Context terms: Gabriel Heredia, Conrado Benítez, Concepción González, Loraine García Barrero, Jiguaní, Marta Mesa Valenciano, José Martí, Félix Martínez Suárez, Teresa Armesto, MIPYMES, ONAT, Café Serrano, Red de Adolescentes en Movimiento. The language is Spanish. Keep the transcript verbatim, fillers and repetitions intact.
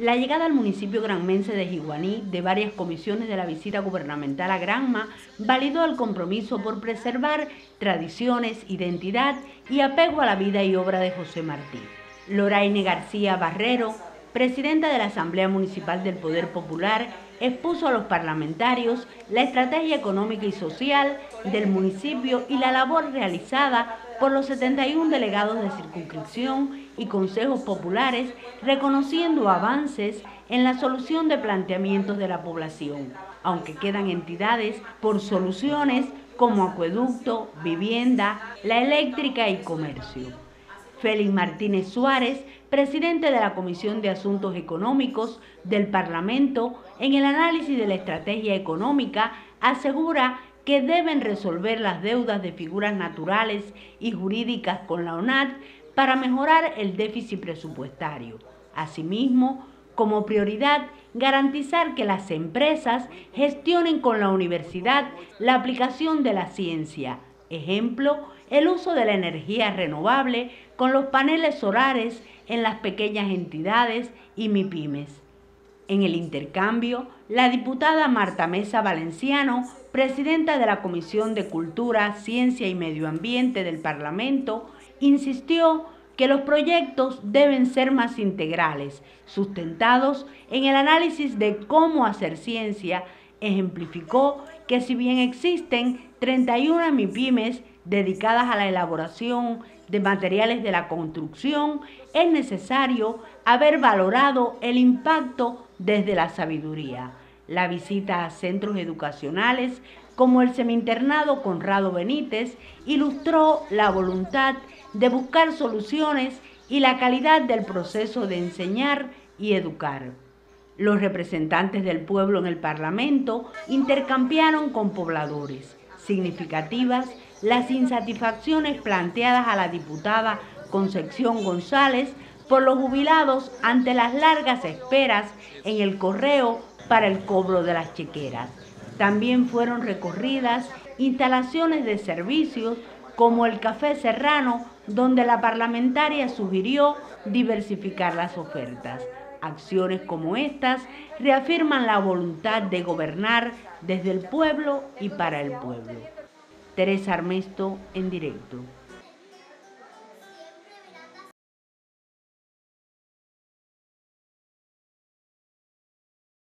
La llegada al municipio granmense de Jiguaní de varias comisiones de la visita gubernamental a Granma validó el compromiso por preservar tradiciones, identidad y apego a la vida y obra de José Martí. Loraine García Barrero, presidenta de la Asamblea Municipal del Poder Popular, expuso a los parlamentarios la estrategia económica y social del municipio y la labor realizada por los setenta y uno delegados de circunscripción y consejos populares, reconociendo avances en la solución de planteamientos de la población, aunque quedan entidades por soluciones como acueducto, vivienda, la eléctrica y comercio. Félix Martínez Suárez, presidente de la Comisión de Asuntos Económicos del Parlamento, en el análisis de la estrategia económica, asegura que deben resolver las deudas de figuras naturales y jurídicas con la O N A T para mejorar el déficit presupuestario. Asimismo, como prioridad, garantizar que las empresas gestionen con la universidad la aplicación de la ciencia. Ejemplo, el uso de la energía renovable con los paneles solares en las pequeñas entidades y MIPYMES. En el intercambio, la diputada Marta Mesa Valenciano, presidenta de la Comisión de Cultura, Ciencia y Medio Ambiente del Parlamento, insistió que los proyectos deben ser más integrales, sustentados en el análisis de cómo hacer ciencia. Ejemplificó que si bien existen treinta y una MIPYMES dedicadas a la elaboración de materiales de la construcción, es necesario haber valorado el impacto desde la sabiduría. La visita a centros educacionales como el semi-internado Conrado Benítez ilustró la voluntad de buscar soluciones y la calidad del proceso de enseñar y educar. Los representantes del pueblo en el Parlamento intercambiaron con pobladores. Significativas las insatisfacciones planteadas a la diputada Concepción González por los jubilados ante las largas esperas en el correo para el cobro de las chequeras. También fueron recorridas instalaciones de servicios como el Café Serrano, donde la parlamentaria sugirió diversificar las ofertas. Acciones como estas reafirman la voluntad de gobernar desde el pueblo y para el pueblo. Teresa Armesto en directo.